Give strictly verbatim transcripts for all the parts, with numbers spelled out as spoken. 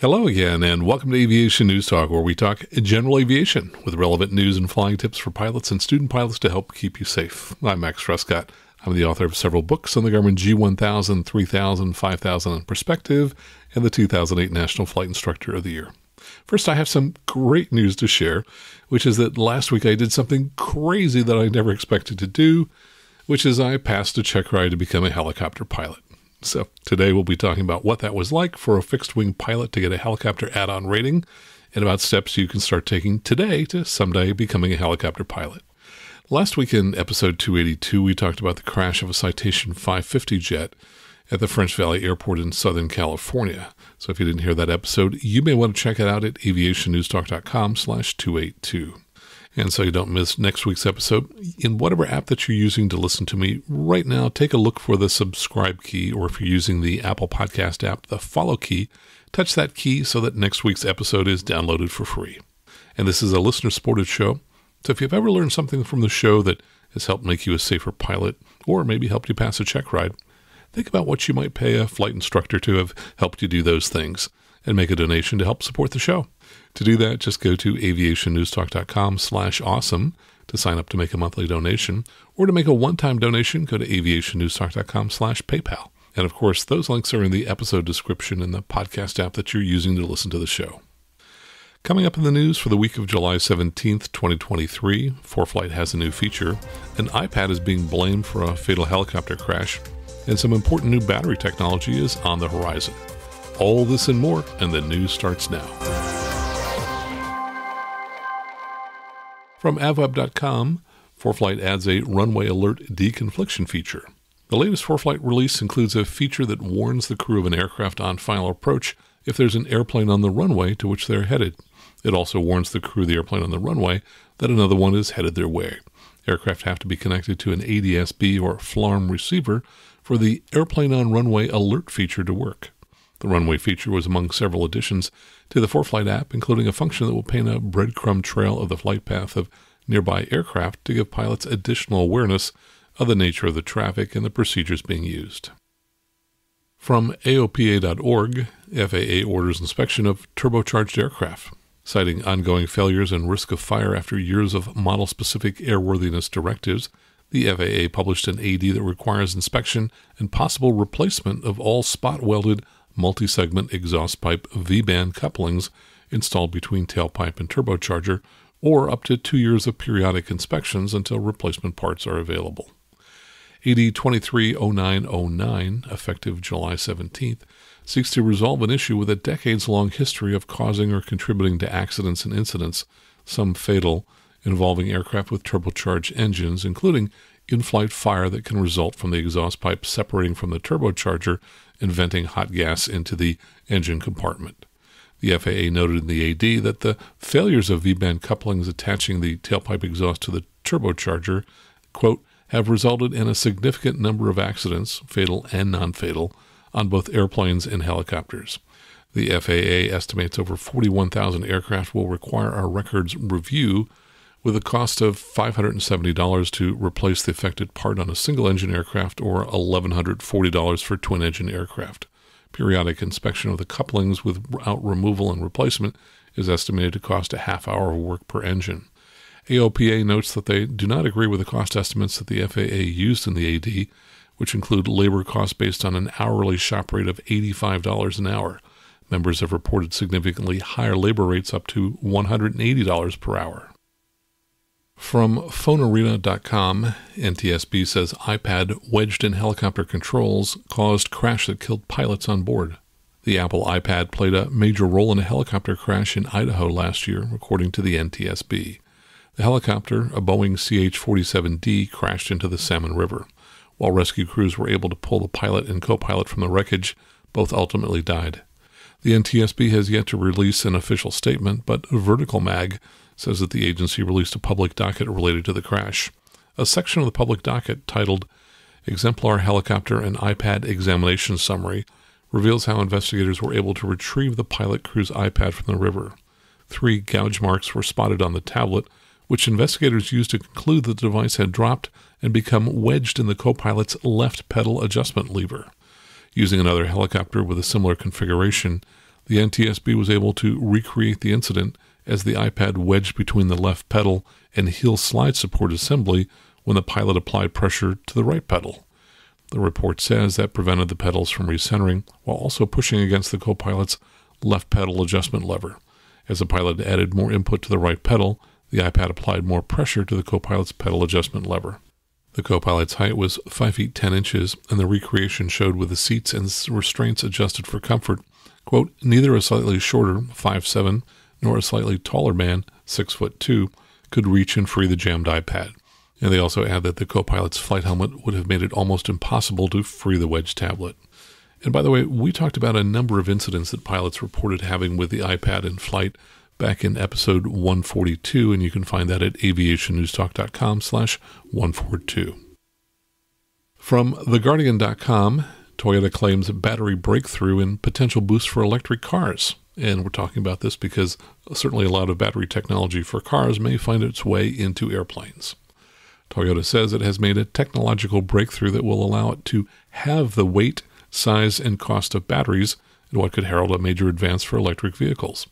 Hello again, and welcome to Aviation News Talk, where we talk general aviation with relevant news and flying tips for pilots and student pilots to help keep you safe. I'm Max Prescott. I'm the author of several books on the Garmin G one thousand, three thousand, five thousand, and Perspective, and the two thousand eight National Flight Instructor of the Year. First, I have some great news to share, which is that last week I did something crazy that I never expected to do, which is I passed a check ride to become a helicopter pilot. So today we'll be talking about what that was like for a fixed-wing pilot to get a helicopter add-on rating and about steps you can start taking today to someday becoming a helicopter pilot. Last week in episode two eighty-two, we talked about the crash of a Citation five fifty jet at the French Valley Airport in Southern California. So if you didn't hear that episode, you may want to check it out at aviation news talk dot com slash two eighty-two. And so you don't miss next week's episode. In whatever app that you're using to listen to me right now, take a look for the subscribe key, or if you're using the Apple Podcast app, the follow key. Touch that key so that next week's episode is downloaded for free. And this is a listener-supported show, so if you've ever learned something from the show that has helped make you a safer pilot, or maybe helped you pass a check ride, think about what you might pay a flight instructor to have helped you do those things, and make a donation to help support the show. To do that, just go to aviation news talk dot com slash awesome to sign up to make a monthly donation, or to make a one-time donation, go to aviation news talk dot com slash PayPal. And of course, those links are in the episode description in the podcast app that you're using to listen to the show. Coming up in the news for the week of July seventeenth, twenty twenty-three, ForeFlight has a new feature, an iPad is being blamed for a fatal helicopter crash, and some important new battery technology is on the horizon. All this and more, and the news starts now. From a v web dot com, ForeFlight adds a runway alert deconfliction feature. The latest ForeFlight release includes a feature that warns the crew of an aircraft on final approach if there's an airplane on the runway to which they're headed. It also warns the crew of the airplane on the runway that another one is headed their way. Aircraft have to be connected to an A D S B or FLARM receiver for the airplane on runway alert feature to work. The runway feature was among several additions to the ForeFlight app, including a function that will paint a breadcrumb trail of the flight path of nearby aircraft to give pilots additional awareness of the nature of the traffic and the procedures being used. From A O P A dot org, F A A orders inspection of turbocharged aircraft, citing ongoing failures and risk of fire after years of model-specific airworthiness directives. The F A A published an A D that requires inspection and possible replacement of all spot-welded multi-segment exhaust pipe V band couplings installed between tailpipe and turbocharger, or up to two years of periodic inspections until replacement parts are available. A D twenty-three oh nine oh nine, effective July seventeenth, seeks to resolve an issue with a decades-long history of causing or contributing to accidents and incidents, some fatal, involving aircraft with turbocharged engines, including in-flight fire that can result from the exhaust pipe separating from the turbocharger and venting hot gas into the engine compartment. The F A A noted in the A D that the failures of V band couplings attaching the tailpipe exhaust to the turbocharger, quote, have resulted in a significant number of accidents, fatal and non-fatal, on both airplanes and helicopters. The F A A estimates over forty-one thousand aircraft will require a records review, with a cost of five hundred seventy dollars to replace the affected part on a single-engine aircraft, or one thousand one hundred forty dollars for twin-engine aircraft. Periodic inspection of the couplings without removal and replacement is estimated to cost a half hour of work per engine. A O P A notes that they do not agree with the cost estimates that the F A A used in the A D, which include labor costs based on an hourly shop rate of eighty-five dollars an hour. Members have reported significantly higher labor rates, up to one hundred eighty dollars per hour. From phone arena dot com, N T S B says iPad wedged in helicopter controls caused crash that killed pilots on board. The Apple iPad played a major role in a helicopter crash in Idaho last year, according to the N T S B. The helicopter, a Boeing C H forty-seven D, crashed into the Salmon River. While rescue crews were able to pull the pilot and co-pilot from the wreckage, both ultimately died. The N T S B has yet to release an official statement, but Vertical Mag says that the agency released a public docket related to the crash. A section of the public docket titled Exemplar Helicopter and iPad Examination Summary reveals how investigators were able to retrieve the pilot crew's iPad from the river. Three gouge marks were spotted on the tablet, which investigators used to conclude that the device had dropped and become wedged in the co-pilot's left pedal adjustment lever. Using another helicopter with a similar configuration, The N T S B was able to recreate the incident as the iPad wedged between the left pedal and heel slide support assembly when the pilot applied pressure to the right pedal. The report says that prevented the pedals from recentering while also pushing against the co-pilot's left pedal adjustment lever. As the pilot added more input to the right pedal, the iPad applied more pressure to the co-pilot's pedal adjustment lever. The co-pilot's height was five feet ten inches, and the recreation showed with the seats and restraints adjusted for comfort, quote, neither a slightly shorter, five seven, nor a slightly taller man, six foot two, could reach and free the jammed iPad. And they also add that the co-pilot's flight helmet would have made it almost impossible to free the wedge tablet. And by the way, we talked about a number of incidents that pilots reported having with the iPad in flight back in episode one forty-two, and you can find that at aviationnewstalk dot com slash one forty-two. From the guardian dot com, Toyota claims battery breakthrough and potential boost for electric cars. And we're talking about this because certainly a lot of battery technology for cars may find its way into airplanes. Toyota says it has made a technological breakthrough that will allow it to halve the weight, size, and cost of batteries in what could herald a major advance for electric vehicles.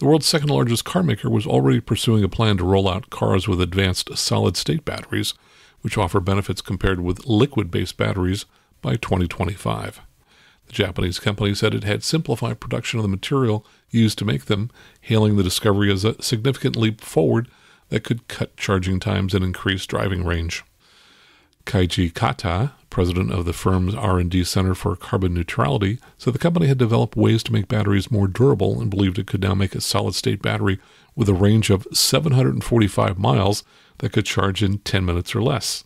The world's second largest car maker was already pursuing a plan to roll out cars with advanced solid-state batteries, which offer benefits compared with liquid-based batteries, by twenty twenty-five. The Japanese company said it had simplified production of the material used to make them, hailing the discovery as a significant leap forward that could cut charging times and increase driving range. Kaiji Kata, president of the firm's R and D Center for Carbon Neutrality, said the company had developed ways to make batteries more durable and believed it could now make a solid-state battery with a range of seven hundred forty-five miles that could charge in ten minutes or less.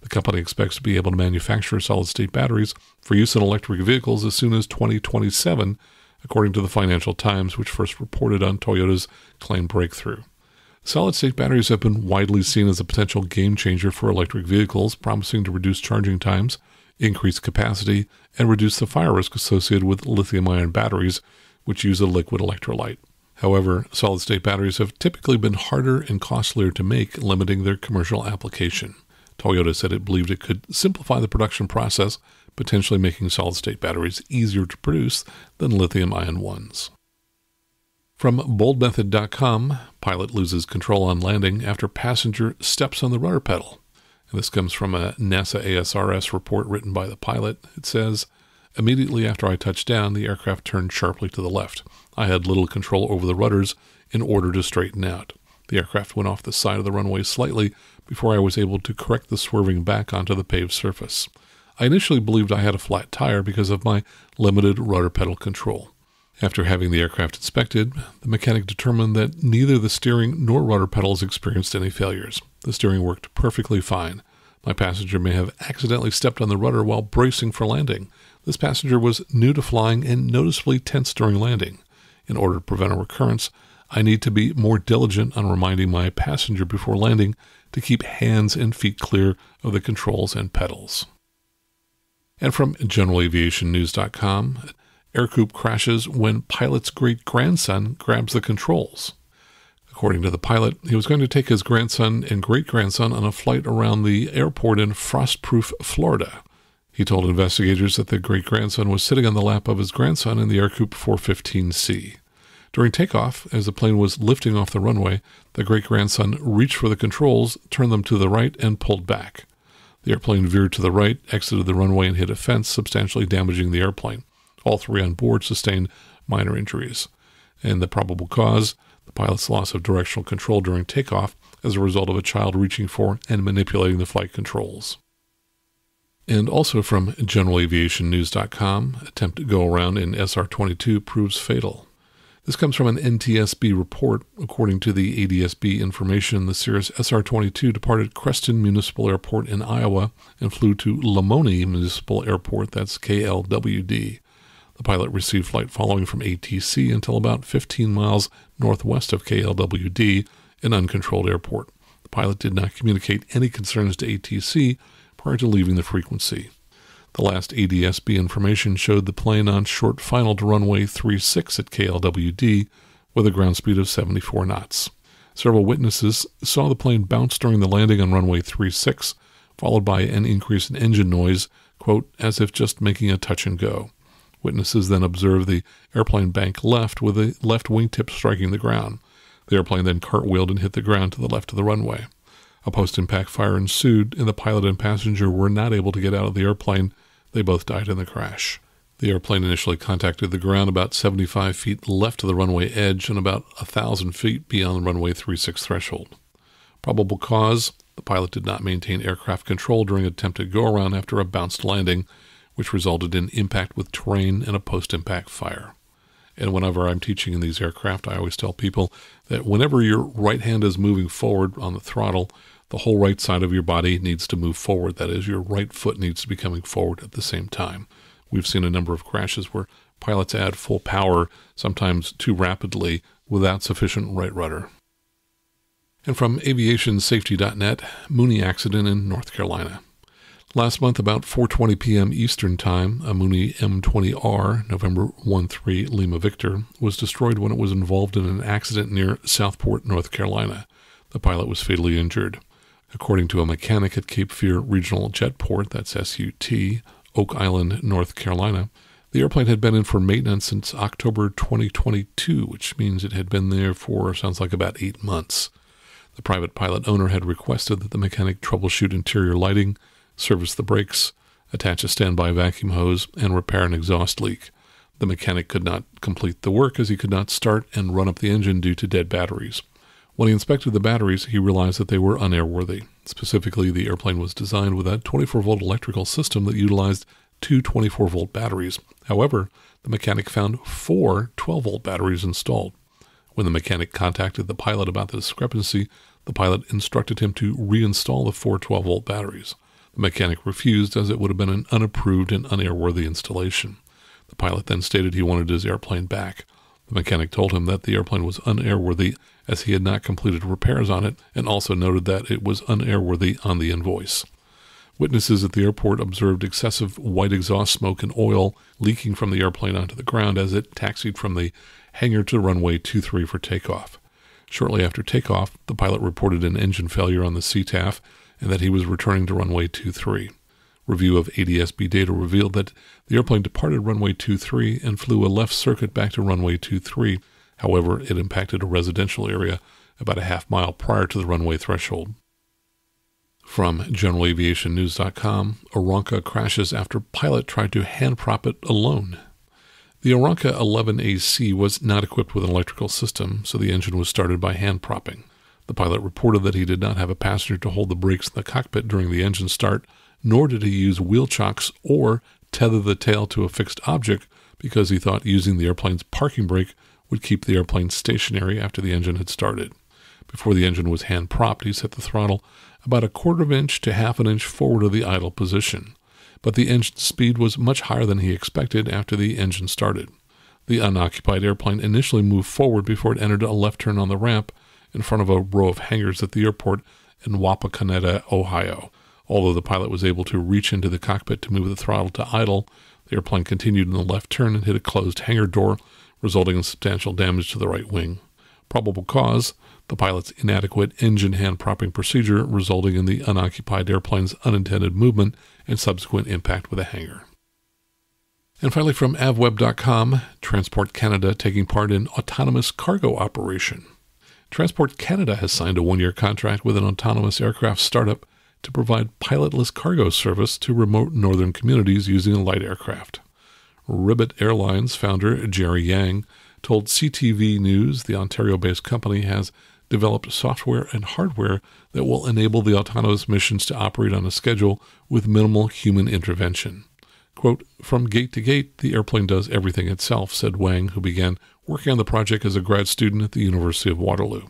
The company expects to be able to manufacture solid-state batteries for use in electric vehicles as soon as twenty twenty-seven, according to the Financial Times, which first reported on Toyota's claimed breakthrough. Solid-state batteries have been widely seen as a potential game-changer for electric vehicles, promising to reduce charging times, increase capacity, and reduce the fire risk associated with lithium-ion batteries, which use a liquid electrolyte. However, solid-state batteries have typically been harder and costlier to make, limiting their commercial application. Toyota said it believed it could simplify the production process, potentially making solid-state batteries easier to produce than lithium-ion ones. From bold method dot com, pilot loses control on landing after passenger steps on the rudder pedal. And this comes from a NASA A S R S report written by the pilot. It says, immediately after I touched down, the aircraft turned sharply to the left. I had little control over the rudders in order to straighten out. The aircraft went off the side of the runway slightly before I was able to correct the swerving back onto the paved surface. I initially believed I had a flat tire because of my limited rudder pedal control. After having the aircraft inspected, the mechanic determined that neither the steering nor rudder pedals experienced any failures. The steering worked perfectly fine. My passenger may have accidentally stepped on the rudder while bracing for landing. This passenger was new to flying and noticeably tense during landing. In order to prevent a recurrence, I need to be more diligent on reminding my passenger before landing to keep hands and feet clear of the controls and pedals. And from general aviation news dot com, Ercoupe crashes when pilot's great-grandson grabs the controls. According to the pilot, he was going to take his grandson and great-grandson on a flight around the airport in Frostproof, Florida. He told investigators that the great-grandson was sitting on the lap of his grandson in the Ercoupe four fifteen C. During takeoff, as the plane was lifting off the runway, the great-grandson reached for the controls, turned them to the right, and pulled back. The airplane veered to the right, exited the runway, and hit a fence, substantially damaging the airplane. All three on board sustained minor injuries. And the probable cause, the pilot's loss of directional control during takeoff as a result of a child reaching for and manipulating the flight controls. And also from general aviation news dot com, attempt to go around in S R twenty-two proves fatal. This comes from an N T S B report. According to the A D S B information, the Cirrus S R twenty-two departed Creston Municipal Airport in Iowa and flew to Lamoni Municipal Airport, that's K L W D. The pilot received flight following from A T C until about fifteen miles northwest of K L W D, an uncontrolled airport. The pilot did not communicate any concerns to A T C prior to leaving the frequency. The last A D S B information showed the plane on short final to runway three six at K L W D with a ground speed of seventy-four knots. Several witnesses saw the plane bounce during the landing on runway three six, followed by an increase in engine noise, quote, as if just making a touch and go. Witnesses then observed the airplane bank left with the left wingtip striking the ground. The airplane then cartwheeled and hit the ground to the left of the runway. A post-impact fire ensued, and the pilot and passenger were not able to get out of the airplane. They both died in the crash. The airplane initially contacted the ground about seventy-five feet left of the runway edge and about one thousand feet beyond the runway three six threshold. Probable cause: the pilot did not maintain aircraft control during an attempted go-around after a bounced landing, which resulted in impact with terrain and a post-impact fire. And whenever I'm teaching in these aircraft, I always tell people that whenever your right hand is moving forward on the throttle, the whole right side of your body needs to move forward. That is, your right foot needs to be coming forward at the same time. We've seen a number of crashes where pilots add full power, sometimes too rapidly, without sufficient right rudder. And from aviation safety dot net, Mooney accident in North Carolina. Last month, about four twenty p m Eastern Time, a Mooney M twenty R, November one three Lima Victor, was destroyed when it was involved in an accident near Southport, North Carolina. The pilot was fatally injured. According to a mechanic at Cape Fear Regional Jetport, that's S U T, Oak Island, North Carolina, the airplane had been in for maintenance since October twenty twenty-two, which means it had been there for, sounds like, about eight months. The private pilot owner had requested that the mechanic troubleshoot interior lighting, service the brakes, attach a standby vacuum hose, and repair an exhaust leak. The mechanic could not complete the work as he could not start and run up the engine due to dead batteries. When he inspected the batteries, he realized that they were unairworthy. Specifically, the airplane was designed with a twenty-four volt electrical system that utilized two twenty-four volt batteries. However, the mechanic found four twelve volt batteries installed. When the mechanic contacted the pilot about the discrepancy, the pilot instructed him to reinstall the four twelve volt batteries. The mechanic refused, as it would have been an unapproved and unairworthy installation. The pilot then stated he wanted his airplane back. The mechanic told him that the airplane was unairworthy as he had not completed repairs on it, and also noted that it was unairworthy on the invoice. Witnesses at the airport observed excessive white exhaust smoke and oil leaking from the airplane onto the ground as it taxied from the hangar to runway two three for takeoff. Shortly after takeoff, the pilot reported an engine failure on the C T A F and that he was returning to runway two three. Review of A D S B data revealed that the airplane departed runway two three and flew a left circuit back to runway two three. However, it impacted a residential area about a half mile prior to the runway threshold. From General Aviation News dot com, Oronca crashes after pilot tried to hand prop it alone. The Oronca eleven A C was not equipped with an electrical system, so the engine was started by hand propping. The pilot reported that he did not have a passenger to hold the brakes in the cockpit during the engine start, nor did he use wheel chocks or tether the tail to a fixed object because he thought using the airplane's parking brake would keep the airplane stationary after the engine had started. Before the engine was hand-propped, he set the throttle about a quarter of an inch to half an inch forward of the idle position. But the engine speed was much higher than he expected after the engine started. The unoccupied airplane initially moved forward before it entered a left turn on the ramp in front of a row of hangars at the airport in Wapakoneta, Ohio. Although the pilot was able to reach into the cockpit to move the throttle to idle, the airplane continued in the left turn and hit a closed hangar door, resulting in substantial damage to the right wing. Probable cause: the pilot's inadequate engine hand-propping procedure, resulting in the unoccupied airplane's unintended movement and subsequent impact with a hangar. And finally, from a v web dot com, Transport Canada taking part in autonomous cargo operation. Transport Canada has signed a one-year contract with an autonomous aircraft startup to provide pilotless cargo service to remote northern communities using light aircraft. Ribbit Airlines founder Jerry Yang told C T V News the Ontario-based company has developed software and hardware that will enable the autonomous missions to operate on a schedule with minimal human intervention. Quote, "From gate to gate, the airplane does everything itself," said Wang, who began working on the project as a grad student at the University of Waterloo.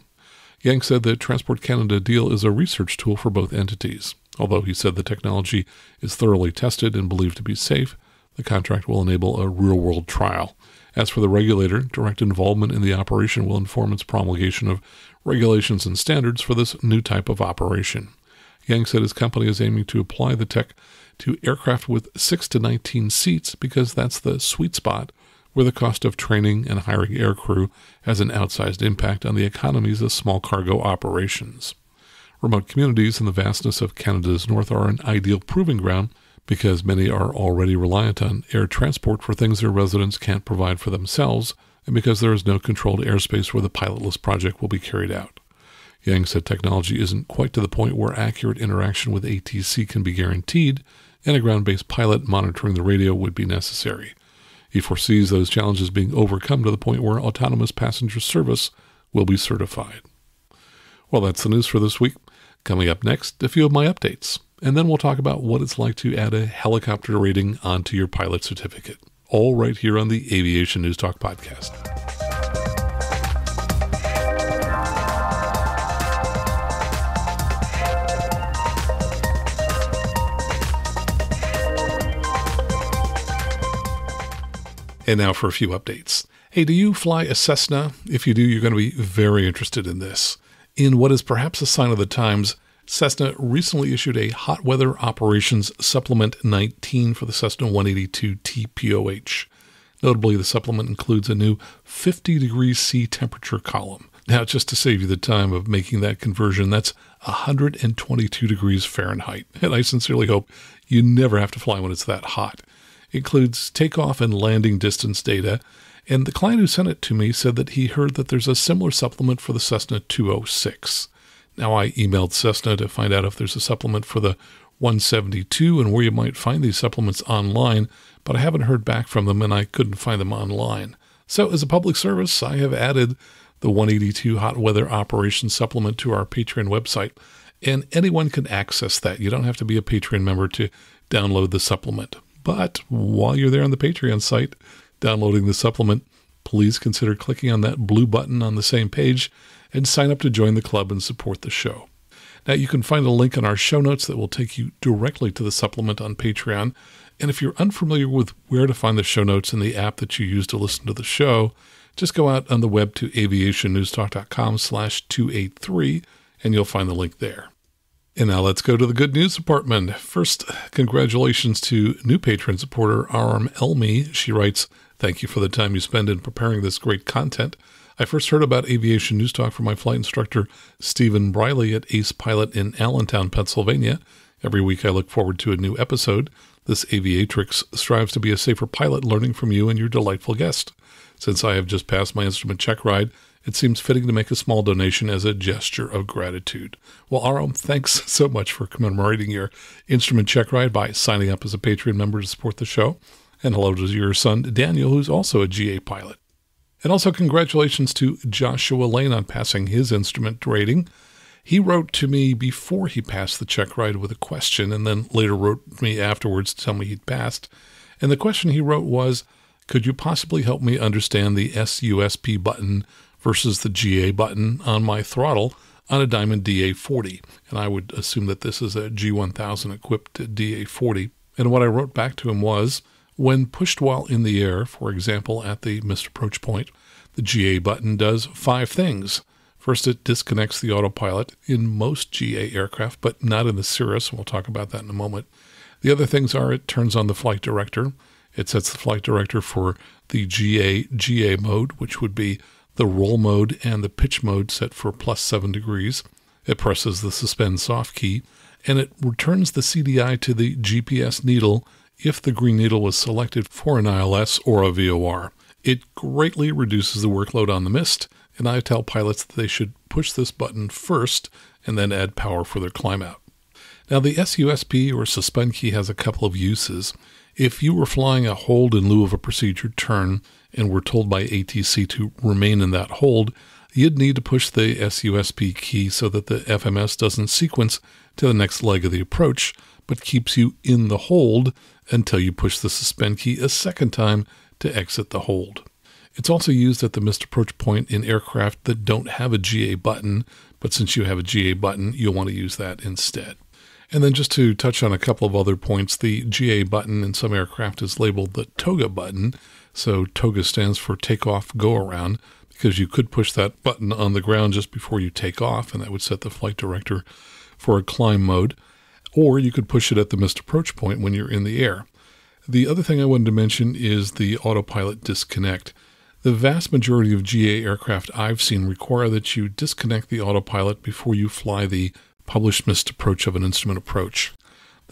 Yang said the Transport Canada deal is a research tool for both entities. Although he said the technology is thoroughly tested and believed to be safe, the contract will enable a real-world trial. As for the regulator, direct involvement in the operation will inform its promulgation of regulations and standards for this new type of operation. Yang said his company is aiming to apply the tech to aircraft with six to nineteen seats because that's the sweet spot where the cost of training and hiring aircrew has an outsized impact on the economies of small cargo operations. Remote communities in the vastness of Canada's north are an ideal proving ground because many are already reliant on air transport for things their residents can't provide for themselves, and because there is no controlled airspace where the pilotless project will be carried out. Yang said technology isn't quite to the point where accurate interaction with A T C can be guaranteed, and a ground-based pilot monitoring the radio would be necessary. He foresees those challenges being overcome to the point where autonomous passenger service will be certified. Well, that's the news for this week. Coming up next, a few of my updates, and then we'll talk about what it's like to add a helicopter rating onto your pilot certificate. All right here on the Aviation News Talk podcast. And now for a few updates. Hey, do you fly a Cessna? If you do, you're going to be very interested in this. In what is perhaps a sign of the times, Cessna recently issued a Hot Weather Operations Supplement nineteen for the Cessna one eighty-two T P O H. Notably, the supplement includes a new fifty degrees C temperature column. Now, just to save you the time of making that conversion, that's one hundred twenty-two degrees Fahrenheit, and I sincerely hope you never have to fly when it's that hot. It includes takeoff and landing distance data, and the client who sent it to me said that he heard that there's a similar supplement for the Cessna two oh six. Now, I emailed Cessna to find out if there's a supplement for the one seventy-two and where you might find these supplements online, but I haven't heard back from them and I couldn't find them online. So as a public service, I have added the one eighty-two Hot Weather Operations Supplement to our Patreon website, and anyone can access that. You don't have to be a Patreon member to download the supplement. But while you're there on the Patreon site downloading the supplement, please consider clicking on that blue button on the same page and sign up to join the club and support the show. Now, you can find a link in our show notes that will take you directly to the supplement on Patreon. And if you're unfamiliar with where to find the show notes in the app that you use to listen to the show, just go out on the web to aviationnewstalk dot com slash two eighty-three, and you'll find the link there. And now let's go to the good news department. First, congratulations to new Patreon supporter Aram Elmi. She writes, "Thank you for the time you spend in preparing this great content. I first heard about Aviation News Talk from my flight instructor, Stephen Briley, at Ace Pilot in Allentown, Pennsylvania. Every week I look forward to a new episode. This aviatrix strives to be a safer pilot, learning from you and your delightful guest. Since I have just passed my instrument check ride, it seems fitting to make a small donation as a gesture of gratitude." Well, Aram, thanks so much for commemorating your instrument check ride by signing up as a Patreon member to support the show. And hello to your son, Daniel, who's also a G A pilot. And also congratulations to Joshua Lane on passing his instrument rating. He wrote to me before he passed the check ride with a question, and then later wrote me afterwards to tell me he'd passed. And the question he wrote was, "Could you possibly help me understand the S U S P button versus the G A button on my throttle on a Diamond D A forty? And I would assume that this is a G one thousand equipped D A forty. And what I wrote back to him was, when pushed while in the air, for example, at the missed approach point, the G A button does five things. First, it disconnects the autopilot in most G A aircraft, but not in the Cirrus, and we'll talk about that in a moment. The other things are it turns on the flight director. It sets the flight director for the G A G A mode, which would be the roll mode, and the pitch mode set for plus seven degrees. It presses the suspend soft key, and it returns the C D I to the G P S needle if the green needle was selected for an I L S or a V O R. It greatly reduces the workload on the mist, and I tell pilots that they should push this button first and then add power for their climb out. Now, the S U S P or suspend key has a couple of uses. If you were flying a hold in lieu of a procedure turn and were told by A T C to remain in that hold, you'd need to push the S U S P key so that the F M S doesn't sequence to the next leg of the approach, but keeps you in the hold until you push the suspend key a second time to exit the hold. It's also used at the missed approach point in aircraft that don't have a G A button, but since you have a G A button, you'll want to use that instead. And then just to touch on a couple of other points, the G A button in some aircraft is labeled the TOGA button, so TOGA stands for takeoff go around, because you could push that button on the ground just before you take off, and that would set the flight director for a climb mode, or you could push it at the missed approach point when you're in the air. The other thing I wanted to mention is the autopilot disconnect. The vast majority of G A aircraft I've seen require that you disconnect the autopilot before you fly the published missed approach of an instrument approach.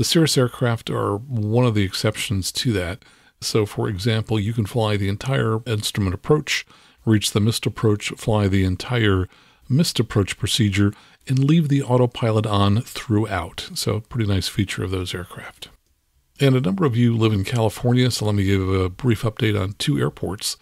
The Cirrus aircraft are one of the exceptions to that. So, for example, you can fly the entire instrument approach, reach the missed approach, fly the entire missed approach procedure, and leave the autopilot on throughout. So, pretty nice feature of those aircraft. And a number of you live in California, so let me give a brief update on two airports.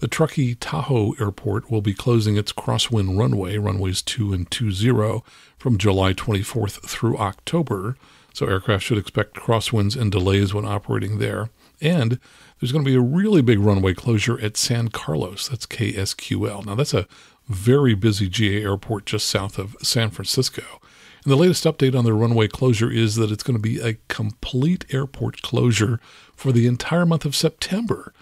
The Truckee Tahoe Airport will be closing its Crosswind runway, runways two and two zero, from July twenty-fourth through October. So aircraft should expect crosswinds and delays when operating there. And there's going to be a really big runway closure at San Carlos. That's K S Q L. Now, that's a very busy G A airport just south of San Francisco. And the latest update on the runway closure is that it's going to be a complete airport closure for the entire month of September.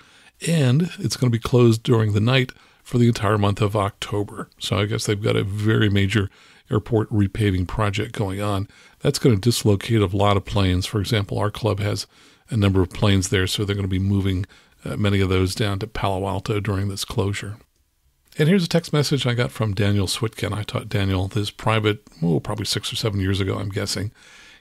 And it's going to be closed during the night for the entire month of October. So I guess they've got a very major airport repaving project going on. That's going to dislocate a lot of planes. For example, our club has a number of planes there, so they're going to be moving uh, many of those down to Palo Alto during this closure. And here's a text message I got from Daniel Switkin. I taught Daniel this private, oh, probably six or seven years ago, I'm guessing.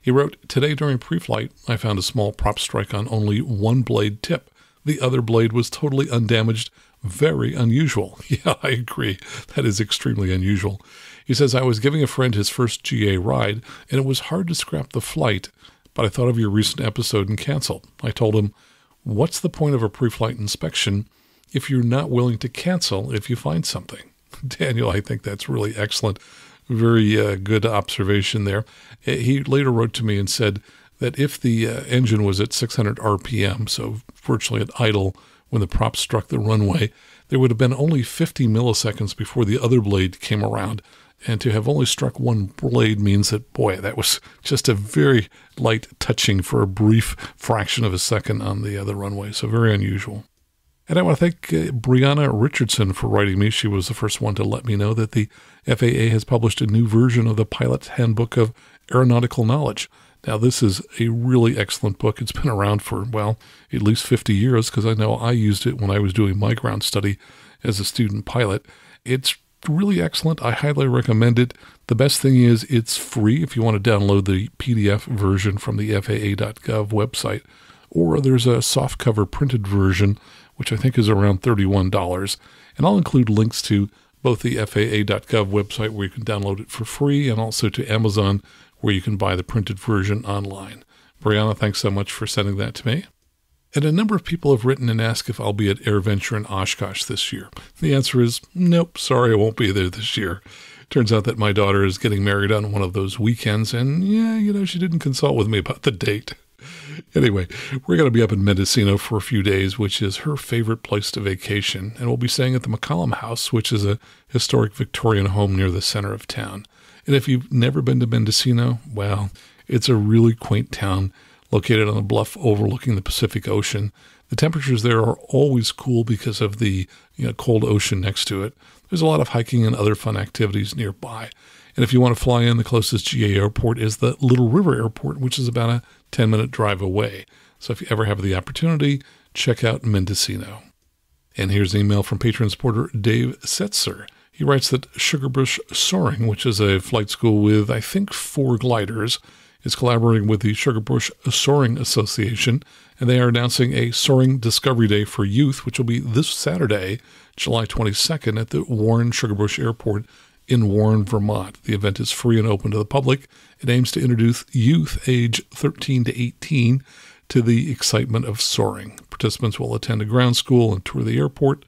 He wrote, "Today during pre-flight, I found a small prop strike on only one blade tip. The other blade was totally undamaged. Very unusual." Yeah, I agree. That is extremely unusual. He says, "I was giving a friend his first G A ride, and it was hard to scrap the flight, but I thought of your recent episode and canceled. I told him, what's the point of a pre-flight inspection if you're not willing to cancel if you find something?" Daniel, I think that's really excellent. Very uh, good observation there. He later wrote to me and said that if the uh, engine was at six hundred R P M, so virtually at idle when the prop struck the runway, there would have been only fifty milliseconds before the other blade came around. And to have only struck one blade means that, boy, that was just a very light touching for a brief fraction of a second on the other runway. So very unusual. And I want to thank uh, Brianna Richardson for writing me. She was the first one to let me know that the F A A has published a new version of the Pilot's Handbook of Aeronautical Knowledge. Now, this is a really excellent book. It's been around for, well, at least fifty years, because I know I used it when I was doing my ground study as a student pilot. It's really excellent. I highly recommend it. The best thing is it's free if you want to download the P D F version from the F A A dot gov website. Or there's a softcover printed version, which I think is around thirty-one dollars. And I'll include links to both the F A A dot gov website, where you can download it for free, and also to Amazon, where you can buy the printed version online. Brianna, thanks so much for sending that to me. And a number of people have written and asked if I'll be at AirVenture in Oshkosh this year. The answer is, nope, sorry, I won't be there this year. Turns out that my daughter is getting married on one of those weekends, and yeah, you know, she didn't consult with me about the date. Anyway, we're going to be up in Mendocino for a few days, which is her favorite place to vacation, and we'll be staying at the McCollum House, which is a historic Victorian home near the center of town. And if you've never been to Mendocino, well, it's a really quaint town located on a bluff overlooking the Pacific Ocean. The temperatures there are always cool because of the, you know, cold ocean next to it. There's a lot of hiking and other fun activities nearby. And if you want to fly in, the closest G A airport is the Little River Airport, which is about a ten-minute drive away. So if you ever have the opportunity, check out Mendocino. And here's an email from Patreon supporter Dave Setzer. He writes that Sugarbush Soaring, which is a flight school with, I think, four gliders, is collaborating with the Sugarbush Soaring Association, and they are announcing a Soaring Discovery Day for Youth, which will be this Saturday, July twenty-second, at the Warren Sugarbush Airport in Warren, Vermont. The event is free and open to the public. It aims to introduce youth age thirteen to eighteen to the excitement of soaring. Participants will attend a ground school and tour the airport,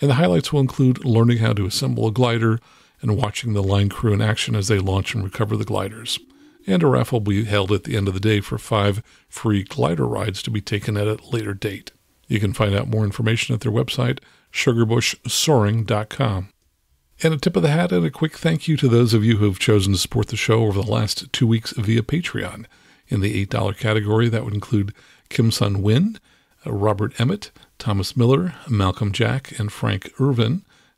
and the highlights will include learning how to assemble a glider and watching the line crew in action as they launch and recover the gliders. And a raffle will be held at the end of the day for five free glider rides to be taken at a later date. You can find out more information at their website, sugarbush soaring dot com. And a tip of the hat and a quick thank you to those of you who have chosen to support the show over the last two weeks via Patreon. In the eight dollar category, that would include Kim Sun Win, Robert Emmett, Thomas Miller, Malcolm Jack, and Frank Irvin.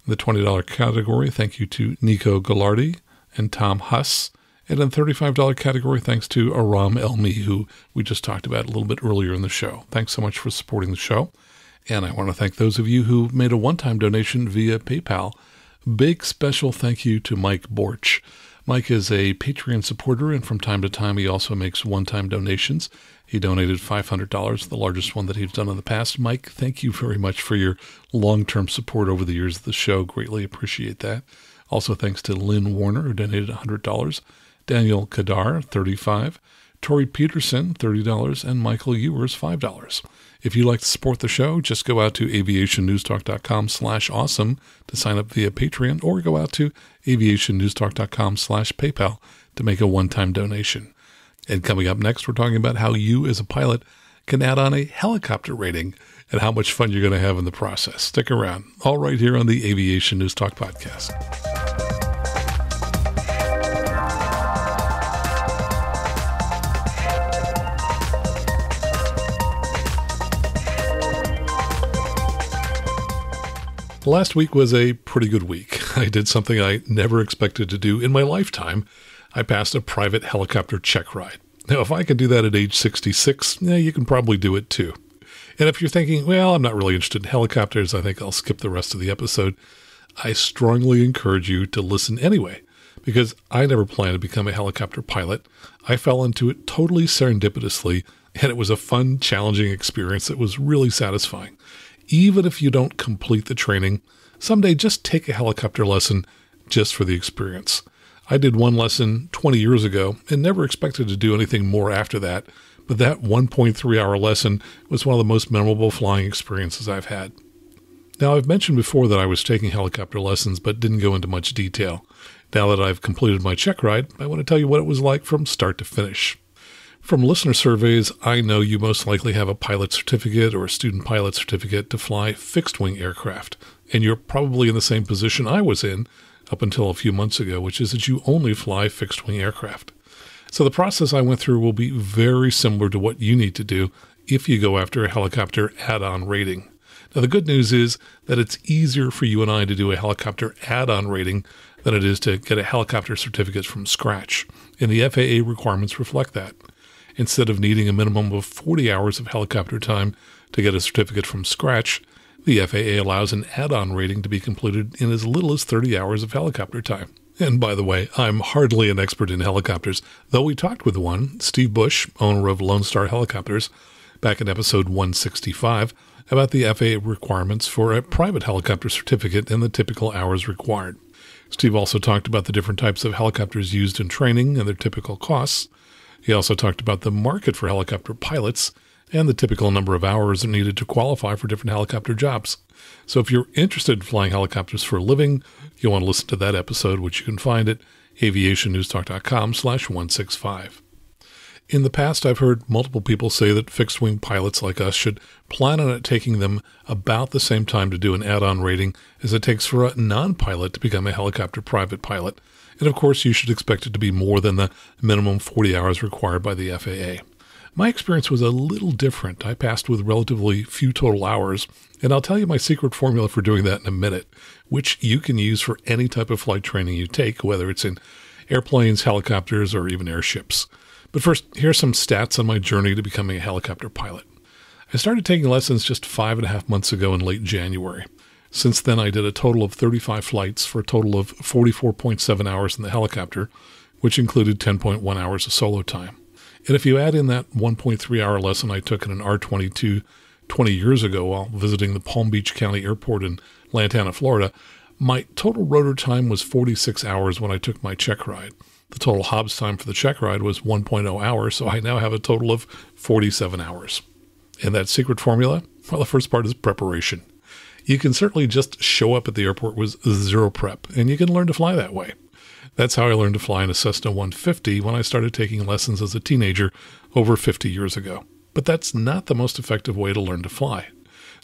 In the twenty dollar category, thank you to Nico Gallardi and Tom Huss. And in the thirty-five dollar category, thanks to Aram Elmi, who we just talked about a little bit earlier in the show. Thanks so much for supporting the show. And I want to thank those of you who made a one-time donation via PayPal. Big special thank you to Mike Borch. Mike is a Patreon supporter, and from time to time he also makes one-time donations. He donated five hundred dollars, the largest one that he's done in the past. Mike, thank you very much for your long-term support over the years of the show. Greatly appreciate that. Also thanks to Lynn Warner, who donated one hundred dollars, Daniel Kadar, thirty-five dollars, Tori Peterson, thirty dollars, and Michael Ewers, five dollars. If you'd like to support the show, just go out to aviationnewstalk.com slash awesome to sign up via Patreon, or go out to aviationnewstalk.com slash PayPal to make a one-time donation. And coming up next, we're talking about how you as a pilot can add on a helicopter rating and how much fun you're going to have in the process. Stick around. All right here on the Aviation News Talk podcast. Last week was a pretty good week. I did something I never expected to do in my lifetime. I passed a private helicopter check ride. Now, if I could do that at age sixty-six, yeah, you can probably do it too. And if you're thinking, well, I'm not really interested in helicopters, I think I'll skip the rest of the episode, I strongly encourage you to listen anyway, because I never planned to become a helicopter pilot. I fell into it totally serendipitously, and it was a fun, challenging experience that was really satisfying. Even if you don't complete the training, someday just take a helicopter lesson just for the experience. I did one lesson twenty years ago and never expected to do anything more after that, but that one point three hour lesson was one of the most memorable flying experiences I've had. Now, I've mentioned before that I was taking helicopter lessons but didn't go into much detail. Now that I've completed my check ride, I want to tell you what it was like from start to finish. From listener surveys, I know you most likely have a pilot certificate or a student pilot certificate to fly fixed-wing aircraft, and you're probably in the same position I was in up until a few months ago, which is that you only fly fixed-wing aircraft. So the process I went through will be very similar to what you need to do if you go after a helicopter add-on rating. Now, the good news is that it's easier for you and I to do a helicopter add-on rating than it is to get a helicopter certificate from scratch, and the F A A requirements reflect that. Instead of needing a minimum of forty hours of helicopter time to get a certificate from scratch, the F A A allows an add-on rating to be completed in as little as thirty hours of helicopter time. And by the way, I'm hardly an expert in helicopters, though we talked with one, Steve Bush, owner of Lone Star Helicopters, back in episode one sixty-five, about the F A A requirements for a private helicopter certificate and the typical hours required. Steve also talked about the different types of helicopters used in training and their typical costs. He also talked about the market for helicopter pilots and the typical number of hours needed to qualify for different helicopter jobs. So if you're interested in flying helicopters for a living, you'll want to listen to that episode, which you can find at aviationnewstalk.com slash 165. In the past, I've heard multiple people say that fixed-wing pilots like us should plan on it taking them about the same time to do an add-on rating as it takes for a non-pilot to become a helicopter private pilot. And of course, you should expect it to be more than the minimum forty hours required by the F A A. My experience was a little different. I passed with relatively few total hours, and I'll tell you my secret formula for doing that in a minute, which you can use for any type of flight training you take, whether it's in airplanes, helicopters, or even airships. But first, here's some stats on my journey to becoming a helicopter pilot. I started taking lessons just five and a half months ago in late January. Since then, I did a total of thirty-five flights for a total of forty-four point seven hours in the helicopter, which included ten point one hours of solo time. And if you add in that one point three hour lesson I took in an R twenty-two twenty years ago while visiting the Palm Beach County Airport in Lantana, Florida, my total rotor time was forty-six hours when I took my check ride. The total Hobbs time for the check ride was one point zero hours, so I now have a total of forty-seven hours. And that secret formula? Well, the first part is preparation. You can certainly just show up at the airport with zero prep, and you can learn to fly that way. That's how I learned to fly in a Cessna one fifty when I started taking lessons as a teenager over fifty years ago. But that's not the most effective way to learn to fly.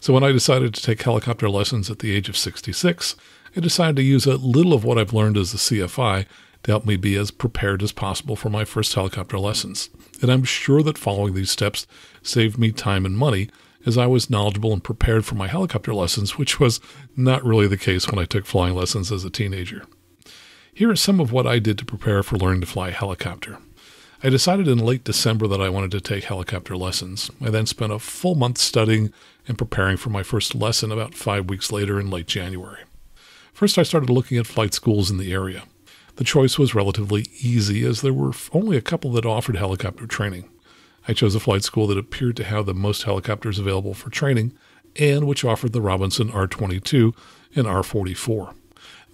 So when I decided to take helicopter lessons at the age of sixty-six, I decided to use a little of what I've learned as a C F I to help me be as prepared as possible for my first helicopter lessons. And I'm sure that following these steps saved me time and money, as I was knowledgeable and prepared for my helicopter lessons, which was not really the case when I took flying lessons as a teenager. Here is some of what I did to prepare for learning to fly a helicopter. I decided in late December that I wanted to take helicopter lessons. I then spent a full month studying and preparing for my first lesson about five weeks later in late January. First, I started looking at flight schools in the area. The choice was relatively easy, as there were only a couple that offered helicopter training. I chose a flight school that appeared to have the most helicopters available for training, and which offered the Robinson R twenty-two and R forty-four.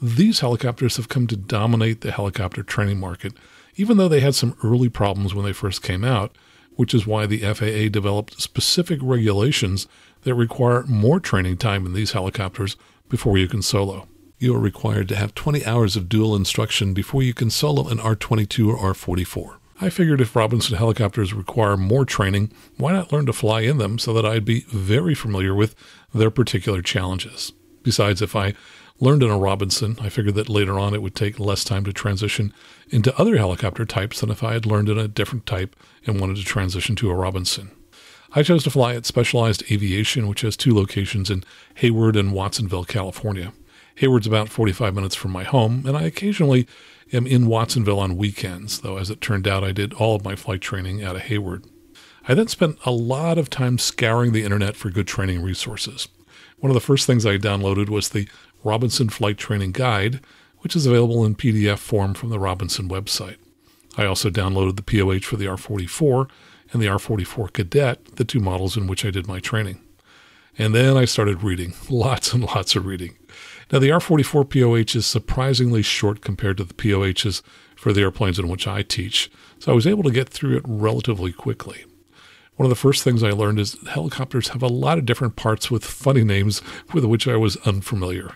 These helicopters have come to dominate the helicopter training market, even though they had some early problems when they first came out, which is why the F A A developed specific regulations that require more training time in these helicopters before you can solo. You are required to have twenty hours of dual instruction before you can solo an R twenty-two or R forty-four. I figured if Robinson helicopters require more training, why not learn to fly in them so that I'd be very familiar with their particular challenges. Besides, if I learned in a Robinson, I figured that later on it would take less time to transition into other helicopter types than if I had learned in a different type and wanted to transition to a Robinson. I chose to fly at Specialized Aviation, which has two locations in Hayward and Watsonville, California. Hayward's about forty-five minutes from my home, and I occasionally am in Watsonville on weekends, though as it turned out I did all of my flight training out of Hayward. I then spent a lot of time scouring the internet for good training resources. One of the first things I downloaded was the Robinson Flight Training Guide, which is available in P D F form from the Robinson website. I also downloaded the P O H for the R forty-four and the R forty-four Cadet, the two models in which I did my training. And then I started reading, lots and lots of reading. Now, the R forty-four P O H is surprisingly short compared to the P O Hs for the airplanes in which I teach, so I was able to get through it relatively quickly. One of the first things I learned is that helicopters have a lot of different parts with funny names with which I was unfamiliar.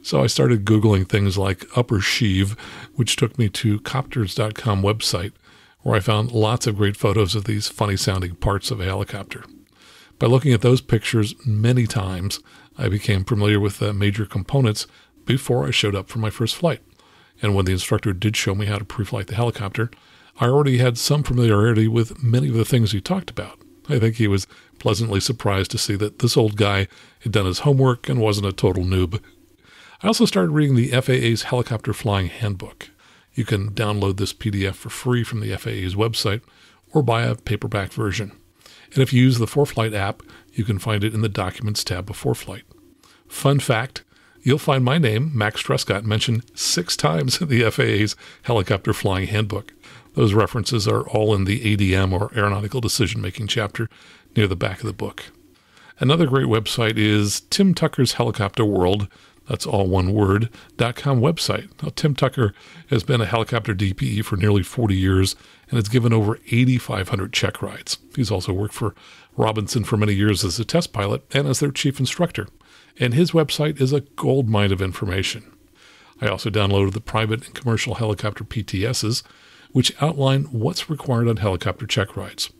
So I started Googling things like upper sheave, which took me to copters dot com website, where I found lots of great photos of these funny-sounding parts of a helicopter. By looking at those pictures many times, I became familiar with the major components before I showed up for my first flight. And when the instructor did show me how to pre-flight the helicopter, I already had some familiarity with many of the things he talked about. I think he was pleasantly surprised to see that this old guy had done his homework and wasn't a total noob. I also started reading the F A A's Helicopter Flying Handbook. You can download this P D F for free from the F A A's website or buy a paperback version. And if you use the ForeFlight app, you can find it in the Documents tab of ForeFlight. Fun fact, you'll find my name, Max Prescott, mentioned six times in the F A A's Helicopter Flying Handbook. Those references are all in the A D M, or Aeronautical Decision-Making, chapter near the back of the book. Another great website is Tim Tucker's Helicopter World, that's all one word, .com website. Now, Tim Tucker has been a helicopter D P E for nearly forty years and has given over eighty-five hundred check rides. He's also worked for Robinson for many years as a test pilot and as their chief instructor, and his website is a goldmine of information. I also downloaded the private and commercial helicopter P T Ss, which outline what's required on helicopter check rides.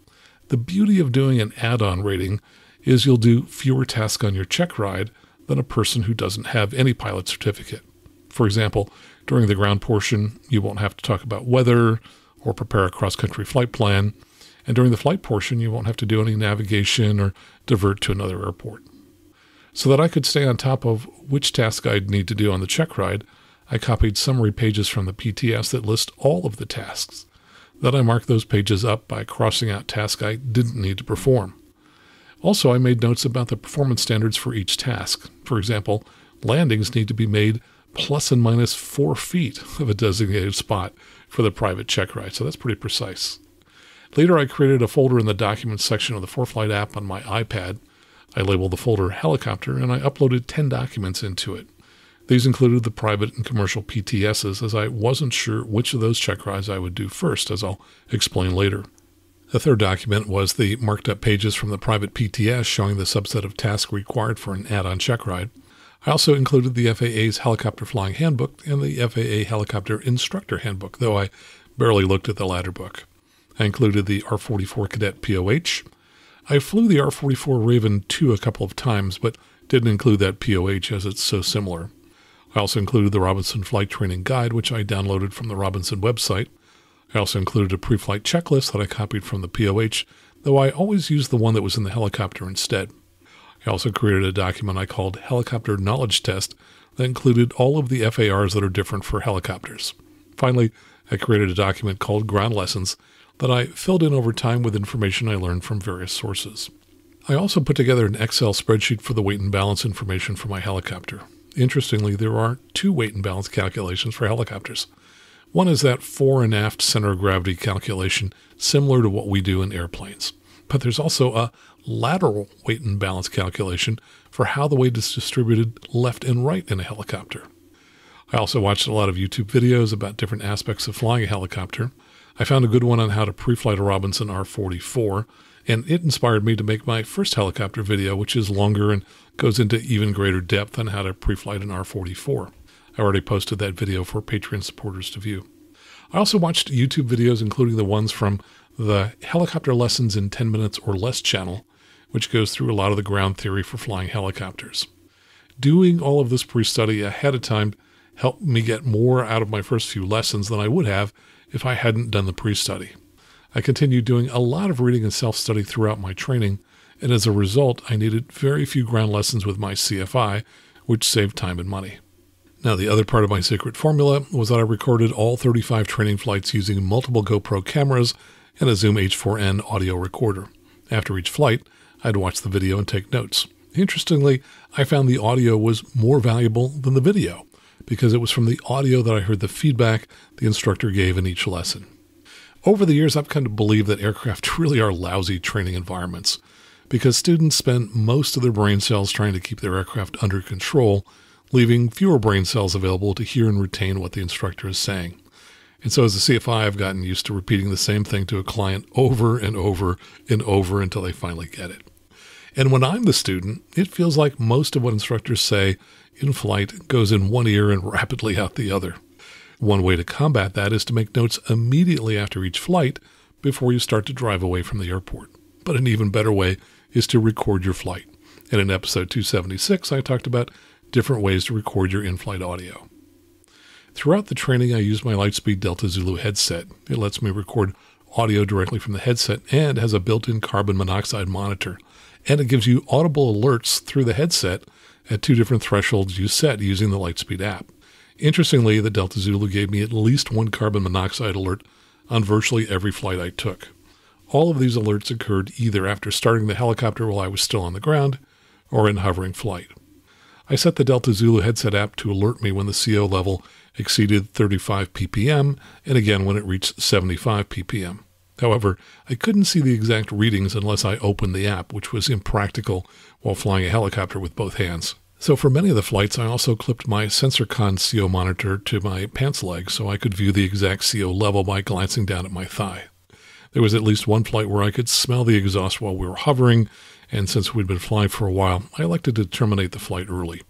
The beauty of doing an add-on rating is you'll do fewer tasks on your check ride than a person who doesn't have any pilot certificate. For example, during the ground portion, you won't have to talk about weather or prepare a cross-country flight plan, and during the flight portion, you won't have to do any navigation or divert to another airport. So that I could stay on top of which task I'd need to do on the check ride, I copied summary pages from the P T S that list all of the tasks. Then I marked those pages up by crossing out tasks I didn't need to perform. Also, I made notes about the performance standards for each task. For example, landings need to be made plus and minus four feet of a designated spot for the private check ride, so that's pretty precise. Later, I created a folder in the Documents section of the ForeFlight app on my iPad. I labeled the folder Helicopter, and I uploaded ten documents into it. These included the private and commercial P T Ss, as I wasn't sure which of those check rides I would do first, as I'll explain later. The third document was the marked-up pages from the private P T S showing the subset of tasks required for an add-on check ride. I also included the F A A's Helicopter Flying Handbook and the F A A Helicopter Instructor Handbook, though I barely looked at the latter book. I included the R forty-four Cadet P O H. I flew the R forty-four Raven two a couple of times, but didn't include that P O H as it's so similar. I also included the Robinson Flight Training Guide, which I downloaded from the Robinson website. I also included a pre-flight checklist that I copied from the P O H, though I always used the one that was in the helicopter instead. I also created a document I called Helicopter Knowledge Test that included all of the F A Rs that are different for helicopters. Finally, I created a document called Ground Lessons that I filled in over time with information I learned from various sources. I also put together an Excel spreadsheet for the weight and balance information for my helicopter. Interestingly, there are two weight and balance calculations for helicopters. One is that fore and aft center of gravity calculation, similar to what we do in airplanes. But there's also a lateral weight and balance calculation for how the weight is distributed left and right in a helicopter. I also watched a lot of YouTube videos about different aspects of flying a helicopter. I found a good one on how to pre-flight a Robinson R forty-four, and it inspired me to make my first helicopter video, which is longer and goes into even greater depth on how to pre-flight an R forty-four. I already posted that video for Patreon supporters to view. I also watched YouTube videos, including the ones from the Helicopter Lessons in ten minutes or Less channel, which goes through a lot of the ground theory for flying helicopters. Doing all of this pre-study ahead of time helped me get more out of my first few lessons than I would have if I hadn't done the pre-study. I continued doing a lot of reading and self-study throughout my training, and as a result, I needed very few ground lessons with my C F I, which saved time and money. Now, the other part of my secret formula was that I recorded all thirty-five training flights using multiple GoPro cameras and a Zoom H four N audio recorder. After each flight, I'd watch the video and take notes. Interestingly, I found the audio was more valuable than the video, because it was from the audio that I heard the feedback the instructor gave in each lesson. Over the years, I've come to believe that aircraft really are lousy training environments, because students spend most of their brain cells trying to keep their aircraft under control, leaving fewer brain cells available to hear and retain what the instructor is saying. And so as a C F I, I've gotten used to repeating the same thing to a client over and over and over until they finally get it. And when I'm the student, it feels like most of what instructors say in flight goes in one ear and rapidly out the other. One way to combat that is to make notes immediately after each flight before you start to drive away from the airport. But an even better way is to record your flight. And in episode two seventy-six, I talked about different ways to record your in-flight audio. Throughout the training, I used my Lightspeed Delta Zulu headset. It lets me record audio directly from the headset and has a built-in carbon monoxide monitor. And it gives you audible alerts through the headset at two different thresholds you set using the Lightspeed app. Interestingly, the Delta Zulu gave me at least one carbon monoxide alert on virtually every flight I took. All of these alerts occurred either after starting the helicopter while I was still on the ground or in hovering flight. I set the Delta Zulu headset app to alert me when the C O level exceeded thirty-five p p m and again when it reached seventy-five p p m. However, I couldn't see the exact readings unless I opened the app, which was impractical while flying a helicopter with both hands. So for many of the flights, I also clipped my SensorCon C O monitor to my pants leg so I could view the exact C O level by glancing down at my thigh. There was at least one flight where I could smell the exhaust while we were hovering, and since we'd been flying for a while, I elected to terminate the flight early.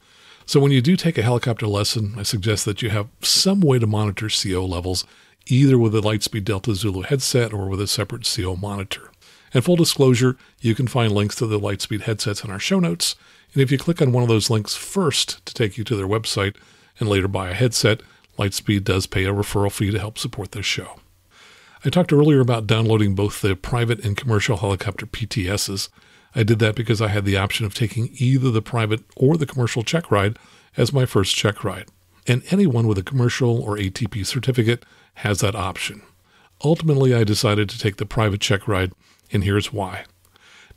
So when you do take a helicopter lesson, I suggest that you have some way to monitor C O levels, either with a Lightspeed Delta Zulu headset or with a separate C O monitor. And full disclosure, you can find links to the Lightspeed headsets in our show notes, and if you click on one of those links first to take you to their website and later buy a headset, Lightspeed does pay a referral fee to help support this show. I talked earlier about downloading both the private and commercial helicopter P T Ss. I did that because I had the option of taking either the private or the commercial check ride as my first check ride. And anyone with a commercial or A T P certificate has that option. Ultimately, I decided to take the private check ride, and here's why.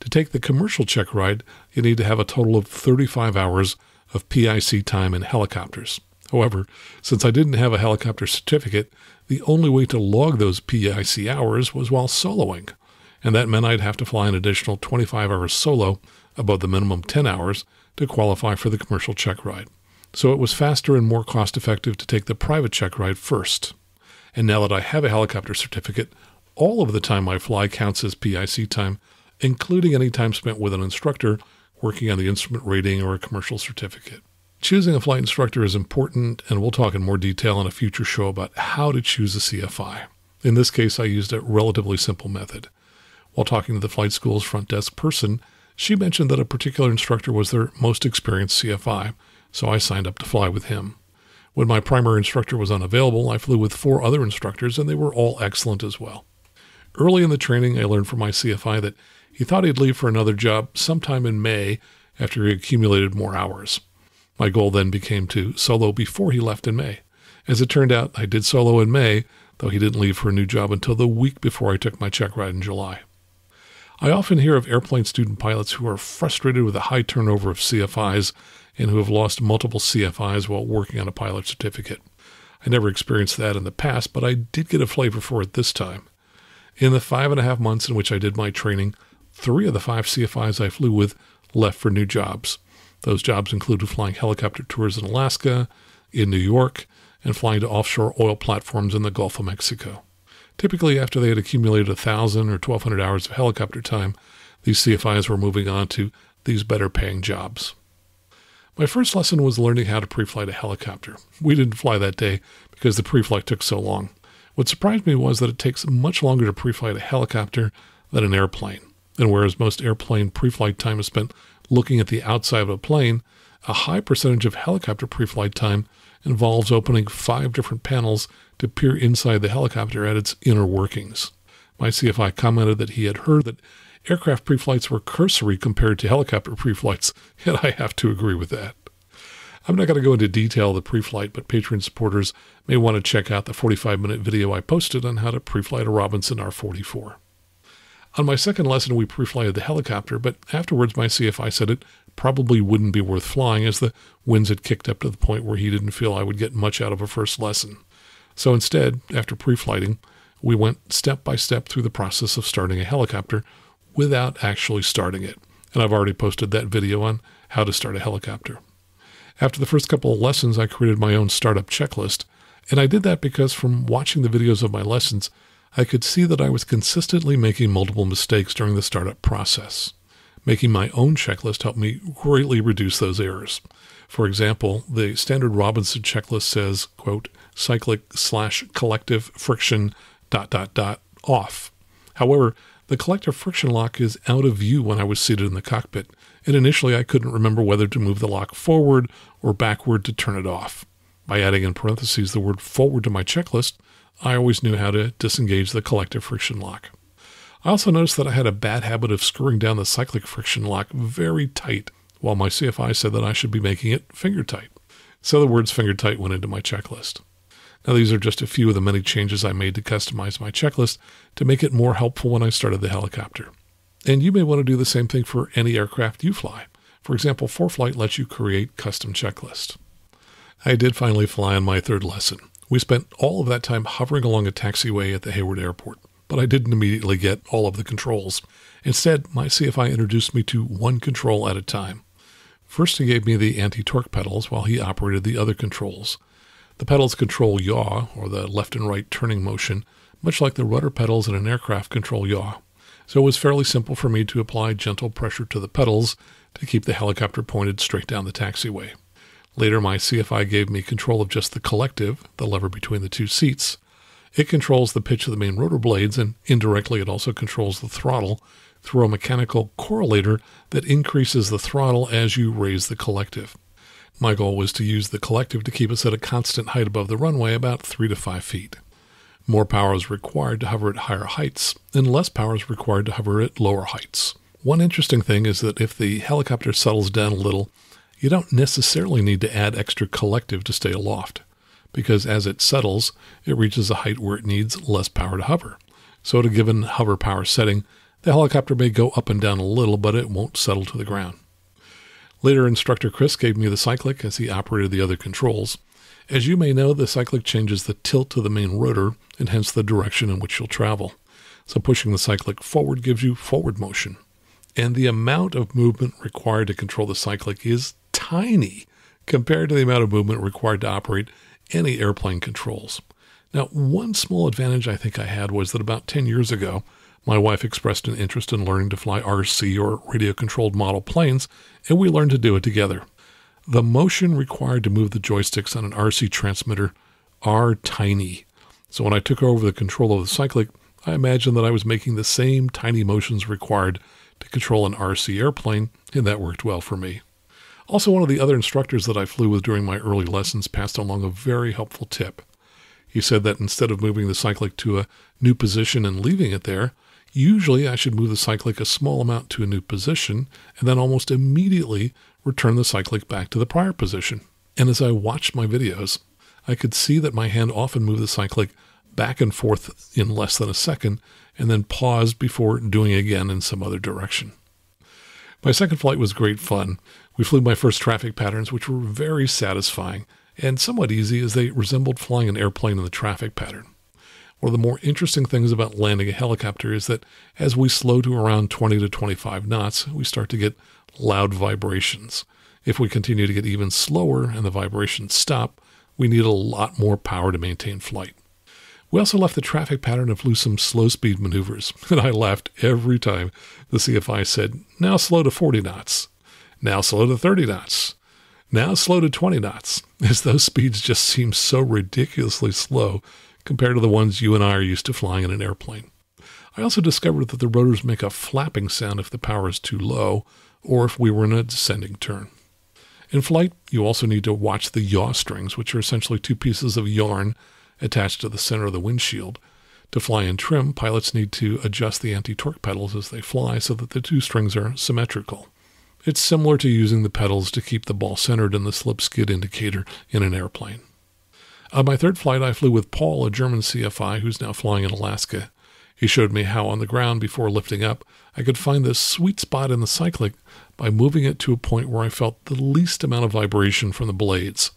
To take the commercial check ride, you need to have a total of thirty-five hours of P I C time in helicopters. However, since I didn't have a helicopter certificate, the only way to log those P I C hours was while soloing, and that meant I'd have to fly an additional twenty-five hours solo, above the minimum ten hours, to qualify for the commercial check ride. So it was faster and more cost-effective to take the private check ride first. And now that I have a helicopter certificate, all of the time I fly counts as P I C time, including any time spent with an instructor working on the instrument rating or a commercial certificate. Choosing a flight instructor is important, and we'll talk in more detail in a future show about how to choose a C F I. In this case, I used a relatively simple method. While talking to the flight school's front desk person, she mentioned that a particular instructor was their most experienced C F I, so I signed up to fly with him. When my primary instructor was unavailable, I flew with four other instructors, and they were all excellent as well. Early in the training, I learned from my C F I that he thought he'd leave for another job sometime in May after he accumulated more hours. My goal then became to solo before he left in May. As it turned out, I did solo in May, though he didn't leave for a new job until the week before I took my check ride in July. I often hear of airplane student pilots who are frustrated with the high turnover of C F Is and who have lost multiple C F Is while working on a pilot certificate. I never experienced that in the past, but I did get a flavor for it this time. In the five and a half months in which I did my training, three of the five C F Is I flew with left for new jobs. Those jobs included flying helicopter tours in Alaska, in New York, and flying to offshore oil platforms in the Gulf of Mexico. Typically, after they had accumulated one thousand or twelve hundred hours of helicopter time, these C F Is were moving on to these better-paying jobs. My first lesson was learning how to pre-flight a helicopter. We didn't fly that day because the pre-flight took so long. What surprised me was that it takes much longer to pre-flight a helicopter than an airplane. And whereas most airplane pre-flight time is spent looking at the outside of a plane, a high percentage of helicopter pre-flight time involves opening five different panels to peer inside the helicopter at its inner workings. My C F I commented that he had heard that aircraft pre-flights were cursory compared to helicopter pre-flights, and I have to agree with that. I'm not going to go into detail of the pre-flight, but Patreon supporters may want to check out the forty-five minute video I posted on how to pre-flight a Robinson R forty-four. On my second lesson, we pre-flighted the helicopter, but afterwards my C F I said it probably wouldn't be worth flying as the winds had kicked up to the point where he didn't feel I would get much out of a first lesson. So instead, after pre-flighting, we went step by step through the process of starting a helicopter, without actually starting it, and I've already posted that video on how to start a helicopter. After the first couple of lessons, I created my own startup checklist, and I did that because from watching the videos of my lessons, I could see that I was consistently making multiple mistakes during the startup process. Making my own checklist helped me greatly reduce those errors. For example, the standard Robinson checklist says, quote, cyclic slash collective friction dot dot dot off. However, the collective friction lock is out of view when I was seated in the cockpit, and initially I couldn't remember whether to move the lock forward or backward to turn it off. By adding in parentheses the word forward to my checklist, I always knew how to disengage the collective friction lock. I also noticed that I had a bad habit of screwing down the cyclic friction lock very tight, while my C F I said that I should be making it finger tight. So the words finger tight went into my checklist. Now, these are just a few of the many changes I made to customize my checklist to make it more helpful when I started the helicopter. And you may want to do the same thing for any aircraft you fly. For example, ForeFlight lets you create custom checklists. I did finally fly on my third lesson. We spent all of that time hovering along a taxiway at the Hayward Airport, but I didn't immediately get all of the controls. Instead, my C F I introduced me to one control at a time. First, he gave me the anti-torque pedals while he operated the other controls. The pedals control yaw, or the left and right turning motion, much like the rudder pedals in an aircraft control yaw. So it was fairly simple for me to apply gentle pressure to the pedals to keep the helicopter pointed straight down the taxiway. Later, my C F I gave me control of just the collective, the lever between the two seats. It controls the pitch of the main rotor blades, and indirectly it also controls the throttle through a mechanical correlator that increases the throttle as you raise the collective. My goal was to use the collective to keep us at a constant height above the runway, about three to five feet. More power is required to hover at higher heights, and less power is required to hover at lower heights. One interesting thing is that if the helicopter settles down a little, you don't necessarily need to add extra collective to stay aloft, because as it settles, it reaches a height where it needs less power to hover. So at a given hover power setting, the helicopter may go up and down a little, but it won't settle to the ground. Later, instructor Chris gave me the cyclic as he operated the other controls. As you may know, the cyclic changes the tilt of the main rotor, and hence the direction in which you'll travel. So pushing the cyclic forward gives you forward motion. And the amount of movement required to control the cyclic is tiny compared to the amount of movement required to operate any airplane controls. Now, one small advantage I think I had was that about ten years ago, my wife expressed an interest in learning to fly R C or radio-controlled model planes, and we learned to do it together. The motion required to move the joysticks on an R C transmitter are tiny. So when I took over the control of the cyclic, I imagined that I was making the same tiny motions required to control an R C airplane, and that worked well for me. Also, one of the other instructors that I flew with during my early lessons passed along a very helpful tip. He said that instead of moving the cyclic to a new position and leaving it there, usually I should move the cyclic a small amount to a new position and then almost immediately return the cyclic back to the prior position. And as I watched my videos, I could see that my hand often moved the cyclic back and forth in less than a second and then paused before doing it again in some other direction. My second flight was great fun. We flew my first traffic patterns, which were very satisfying, and somewhat easy as they resembled flying an airplane in the traffic pattern. One of the more interesting things about landing a helicopter is that as we slow to around twenty to twenty-five knots, we start to get loud vibrations. If we continue to get even slower and the vibrations stop, we need a lot more power to maintain flight. We also left the traffic pattern and flew some slow speed maneuvers, and I laughed every time the C F I said, now slow to forty knots, now slow to thirty knots, now slow to twenty knots, as those speeds just seem so ridiculously slow compared to the ones you and I are used to flying in an airplane. I also discovered that the rotors make a flapping sound if the power is too low, or if we were in a descending turn. In flight, you also need to watch the yaw strings, which are essentially two pieces of yarn attached to the center of the windshield. To fly in trim, pilots need to adjust the anti-torque pedals as they fly so that the two strings are symmetrical. It's similar to using the pedals to keep the ball centered in the slip-skid indicator in an airplane. On my third flight, I flew with Paul, a German C F I who's now flying in Alaska. He showed me how on the ground, before lifting up, I could find the sweet spot in the cyclic by moving it to a point where I felt the least amount of vibration from the blades.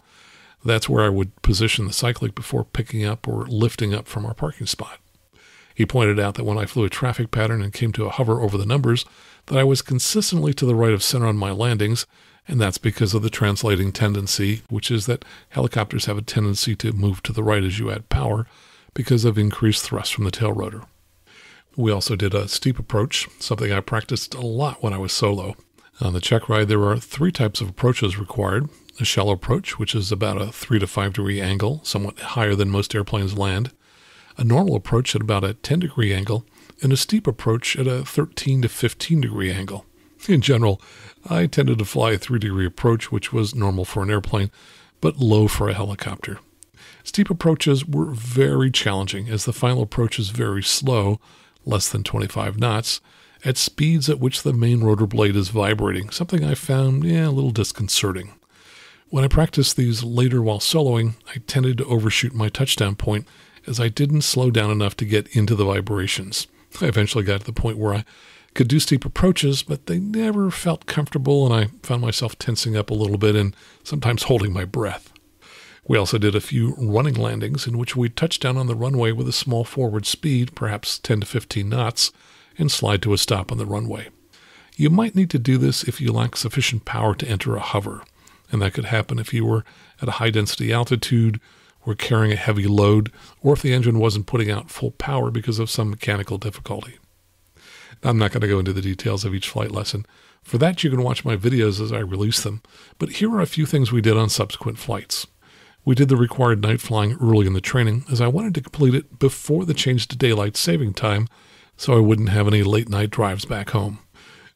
That's where I would position the cyclic before picking up or lifting up from our parking spot. He pointed out that when I flew a traffic pattern and came to a hover over the numbers, that I was consistently to the right of center on my landings, and that's because of the translating tendency, which is that helicopters have a tendency to move to the right as you add power because of increased thrust from the tail rotor. We also did a steep approach, something I practiced a lot when I was solo. On the check ride, there are three types of approaches required. A shallow approach, which is about a three to five degree angle, somewhat higher than most airplanes land, a normal approach at about a ten degree angle, and a steep approach at a thirteen to fifteen degree angle. In general, I tended to fly a three degree approach, which was normal for an airplane, but low for a helicopter. Steep approaches were very challenging, as the final approach is very slow, less than twenty-five knots, at speeds at which the main rotor blade is vibrating, something I found yeah, a little disconcerting. When I practiced these later while soloing, I tended to overshoot my touchdown point as I didn't slow down enough to get into the vibrations. I eventually got to the point where I could do steep approaches, but they never felt comfortable, and I found myself tensing up a little bit and sometimes holding my breath. We also did a few running landings in which we'd touch down on the runway with a small forward speed, perhaps ten to fifteen knots, and slide to a stop on the runway. You might need to do this if you lack sufficient power to enter a hover. And that could happen if you were at a high-density altitude or carrying a heavy load, or if the engine wasn't putting out full power because of some mechanical difficulty. I'm not going to go into the details of each flight lesson. For that, you can watch my videos as I release them, but here are a few things we did on subsequent flights. We did the required night flying early in the training, as I wanted to complete it before the change to daylight saving time, so I wouldn't have any late-night drives back home.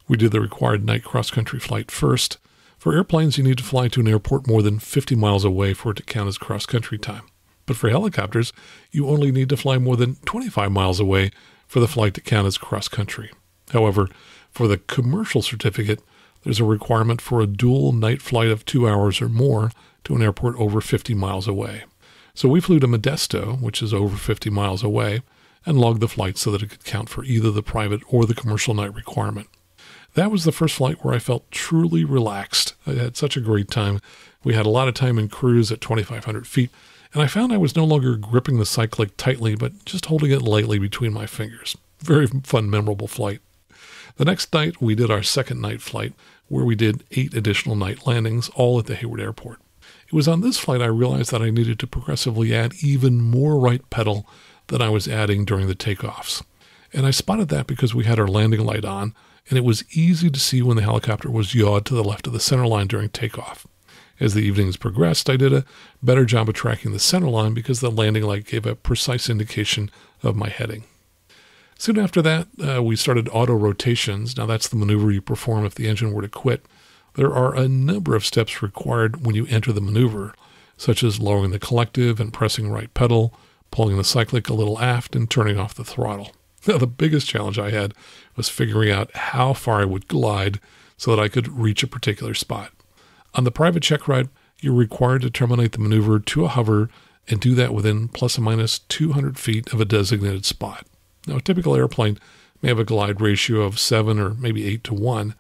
We did the required night cross-country flight first. For airplanes, you need to fly to an airport more than fifty miles away for it to count as cross-country time. But for helicopters, you only need to fly more than twenty-five miles away for the flight to count as cross-country. However, for the commercial certificate, there's a requirement for a dual night flight of two hours or more to an airport over fifty miles away. So we flew to Modesto, which is over fifty miles away, and logged the flight so that it could count for either the private or the commercial night requirement. That was the first flight where I felt truly relaxed. I had such a great time. We had a lot of time in cruise at twenty-five hundred feet, and I found I was no longer gripping the cyclic tightly, but just holding it lightly between my fingers. Very fun, memorable flight. The next night, we did our second night flight, where we did eight additional night landings, all at the Hayward Airport. It was on this flight I realized that I needed to progressively add even more right pedal than I was adding during the takeoffs. And I spotted that because we had our landing light on, and it was easy to see when the helicopter was yawed to the left of the center line during takeoff. As the evenings progressed, I did a better job of tracking the center line because the landing light gave a precise indication of my heading. Soon after that, uh, we started auto rotations. Now that's the maneuver you perform if the engine were to quit. There are a number of steps required when you enter the maneuver, such as lowering the collective and pressing right pedal, pulling the cyclic a little aft, and turning off the throttle. Now, the biggest challenge I had was figuring out how far I would glide so that I could reach a particular spot. On the private check ride, you're required to terminate the maneuver to a hover and do that within plus or minus two hundred feet of a designated spot. Now, a typical airplane may have a glide ratio of seven or maybe eight to one,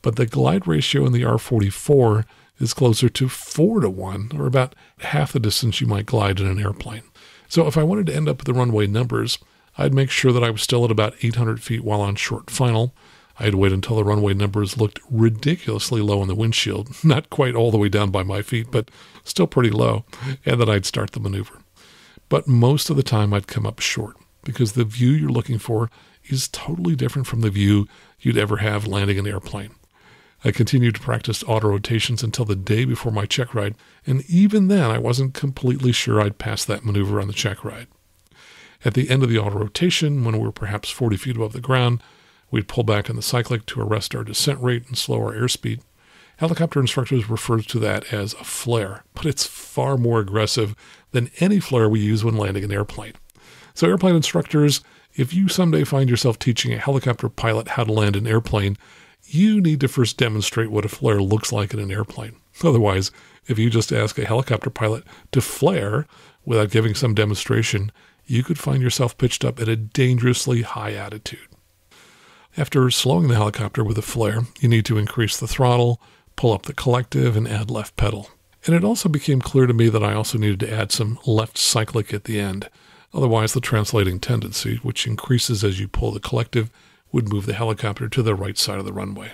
but the glide ratio in the R forty-four is closer to four to one, or about half the distance you might glide in an airplane. So if I wanted to end up with the runway numbers, I'd make sure that I was still at about eight hundred feet while on short final. I'd wait until the runway numbers looked ridiculously low in the windshield, not quite all the way down by my feet, but still pretty low, and then I'd start the maneuver. But most of the time I'd come up short, because the view you're looking for is totally different from the view you'd ever have landing an airplane. I continued to practice auto rotations until the day before my check ride, and even then I wasn't completely sure I'd pass that maneuver on the check ride. At the end of the auto rotation, when we were perhaps forty feet above the ground, we'd pull back on the cyclic to arrest our descent rate and slow our airspeed. Helicopter instructors refer to that as a flare, but it's far more aggressive than any flare we use when landing an airplane. So airplane instructors, if you someday find yourself teaching a helicopter pilot how to land an airplane, you need to first demonstrate what a flare looks like in an airplane. Otherwise, if you just ask a helicopter pilot to flare without giving some demonstration, you could find yourself pitched up at a dangerously high altitude. After slowing the helicopter with a flare, you need to increase the throttle, pull up the collective, and add left pedal. And it also became clear to me that I also needed to add some left cyclic at the end. Otherwise, the translating tendency, which increases as you pull the collective, would move the helicopter to the right side of the runway.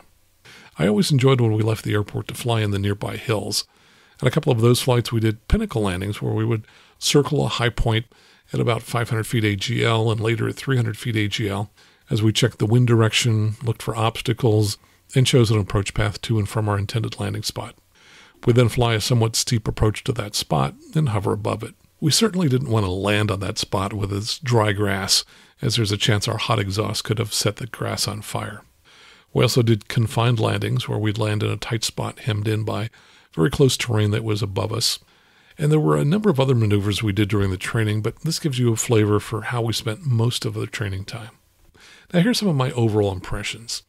I always enjoyed when we left the airport to fly in the nearby hills. On a couple of those flights, we did pinnacle landings where we would circle a high point at about five hundred feet A G L and later at three hundred feet A G L as we checked the wind direction, looked for obstacles, and chose an approach path to and from our intended landing spot. We then fly a somewhat steep approach to that spot and hover above it. We certainly didn't want to land on that spot with its dry grass, as there's a chance our hot exhaust could have set the grass on fire. We also did confined landings, where we'd land in a tight spot hemmed in by very close terrain that was above us. And there were a number of other maneuvers we did during the training, but this gives you a flavor for how we spent most of the training time. Now here's some of my overall impressions.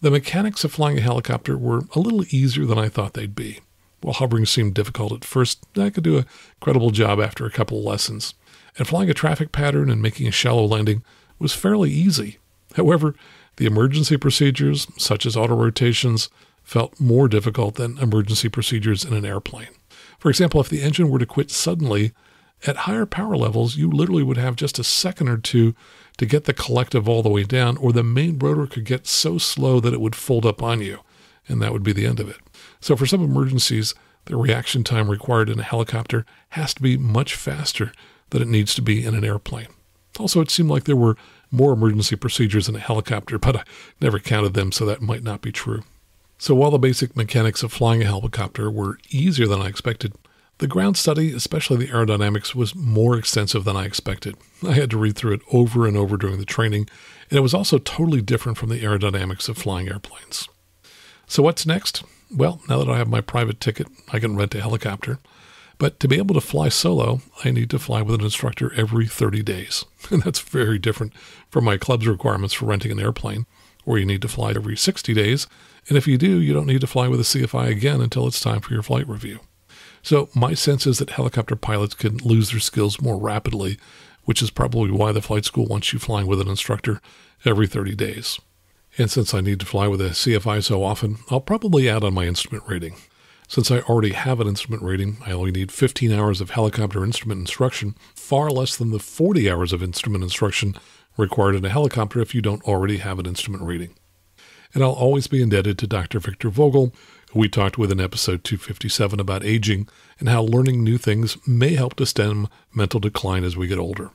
The mechanics of flying a helicopter were a little easier than I thought they'd be. While hovering seemed difficult at first, I could do a credible job after a couple of lessons. And flying a traffic pattern and making a shallow landing was fairly easy. However, the emergency procedures, such as auto rotations, felt more difficult than emergency procedures in an airplane. For example, if the engine were to quit suddenly, at higher power levels, you literally would have just a second or two to get the collective all the way down, or the main rotor could get so slow that it would fold up on you, and that would be the end of it. So for some emergencies, the reaction time required in a helicopter has to be much faster than it needs to be in an airplane. Also, it seemed like there were more emergency procedures in a helicopter, but I never counted them, so that might not be true. So while the basic mechanics of flying a helicopter were easier than I expected, the ground study, especially the aerodynamics, was more extensive than I expected. I had to read through it over and over during the training, and it was also totally different from the aerodynamics of flying airplanes. So what's next? Well, now that I have my private ticket, I can rent a helicopter. But to be able to fly solo, I need to fly with an instructor every thirty days. And that's very different from my club's requirements for renting an airplane, where you need to fly every sixty days. And if you do, you don't need to fly with a C F I again until it's time for your flight review. So my sense is that helicopter pilots can lose their skills more rapidly, which is probably why the flight school wants you flying with an instructor every thirty days. And since I need to fly with a C F I so often, I'll probably add on my instrument rating. Since I already have an instrument rating, I only need fifteen hours of helicopter instrument instruction, far less than the forty hours of instrument instruction required in a helicopter if you don't already have an instrument rating. And I'll always be indebted to Doctor Victor Vogel, who we talked with in episode two fifty-seven about aging and how learning new things may help to stem mental decline as we get older.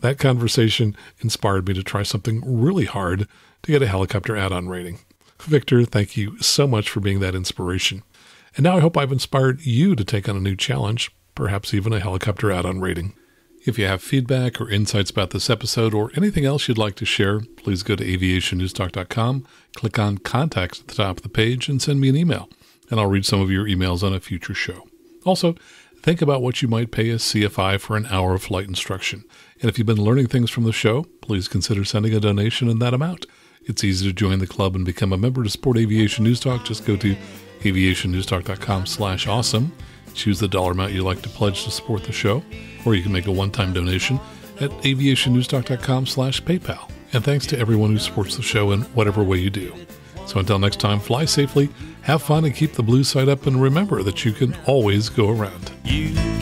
That conversation inspired me to try something really hard to get a helicopter add-on rating. Victor, thank you so much for being that inspiration. And now I hope I've inspired you to take on a new challenge, perhaps even a helicopter add-on rating. If you have feedback or insights about this episode or anything else you'd like to share, please go to aviation news talk dot com, click on Contacts at the top of the page, and send me an email, and I'll read some of your emails on a future show. Also, think about what you might pay a C F I for an hour of flight instruction. And if you've been learning things from the show, please consider sending a donation in that amount. It's easy to join the club and become a member to support Aviation News Talk. Just go to aviation news talk dot com slash awesome. Choose the dollar amount you'd like to pledge to support the show, or you can make a one-time donation at aviation news talk dot com slash PayPal. And thanks to everyone who supports the show in whatever way you do. So until next time, fly safely, have fun, and keep the blue side up, and remember that you can always go around. You